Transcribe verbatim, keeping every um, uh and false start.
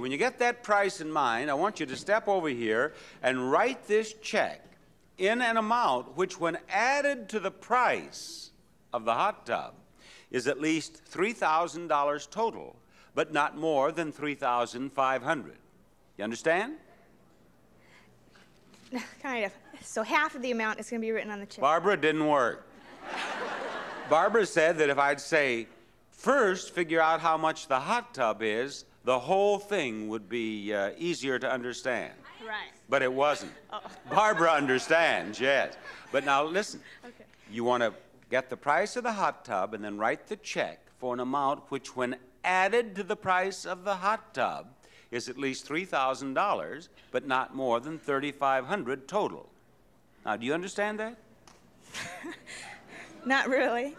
So when you get that price in mind, I want you to step over here and write this check in an amount which, when added to the price of the hot tub, is at least three thousand dollars total, but not more than three thousand five hundred dollars. You understand? Kind of. So half of the amount is going to be written on the check. Barbara, it didn't work. Barbara said that if I'd say, first figure out how much the hot tub is, the whole thing would be uh, easier to understand. Right. But it wasn't. Oh. Barbara understands, yes. But now listen, okay. You want to get the price of the hot tub and then write the check for an amount which, when added to the price of the hot tub, is at least three thousand dollars, but not more than three thousand five hundred dollars total. Now, do you understand that? Not really.